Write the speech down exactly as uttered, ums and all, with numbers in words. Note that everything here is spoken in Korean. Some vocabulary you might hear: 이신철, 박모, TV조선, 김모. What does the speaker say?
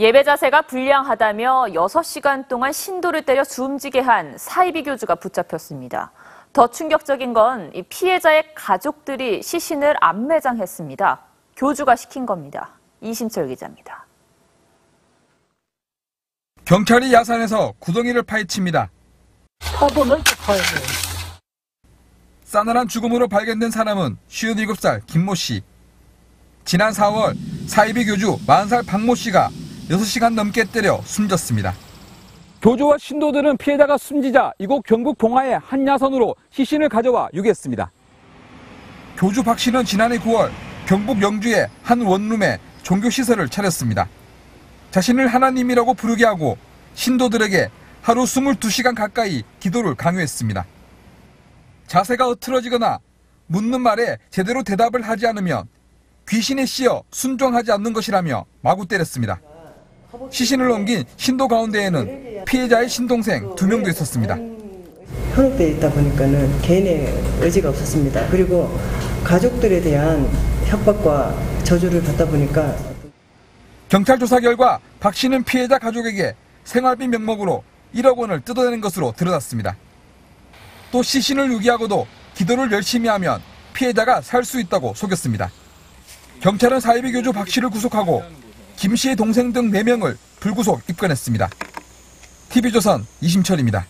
예배 자세가 불량하다며 여섯 시간 동안 신도를 때려 숨지게 한 사이비 교주가 붙잡혔습니다. 더 충격적인 건 이 피해자의 가족들이 시신을 암매장했습니다. 교주가 시킨 겁니다. 이신철 기자입니다. 경찰이 야산에서 구덩이를 파헤칩니다. 사본을 파헤요. 싸늘한 죽음으로 발견된 사람은 쉰일곱 살 김모 씨. 지난 사월 사이비 교주 마흔 살 박모 씨가 여섯 시간 넘게 때려 숨졌습니다. 교주와 신도들은 피해자가 숨지자 이곳 경북 봉화의 한 야산으로 시신을 가져와 유기했습니다. 교주 박 씨는 지난해 구월 경북 영주의 한 원룸에 종교시설을 차렸습니다. 자신을 하나님이라고 부르게 하고 신도들에게 하루 스물두 시간 가까이 기도를 강요했습니다. 자세가 흐트러지거나 묻는 말에 제대로 대답을 하지 않으면 귀신에 씌어 순종하지 않는 것이라며 마구 때렸습니다. 시신을 옮긴 신도 가운데에는 피해자의 신동생 두 명도 있었습니다. 현혹되어 있다 보니까는 개인의 의지가 없었습니다. 그리고 가족들에 대한 협박과 저주를 받다 보니까. 경찰 조사 결과 박 씨는 피해자 가족에게 생활비 명목으로 일억 원을 뜯어내는 것으로 드러났습니다. 또 시신을 유기하고도 기도를 열심히 하면 피해자가 살 수 있다고 속였습니다. 경찰은 사이비 교주 박 씨를 구속하고 김 씨의 동생 등 네 명을 불구속 입건했습니다. 티비조선 이신철입니다.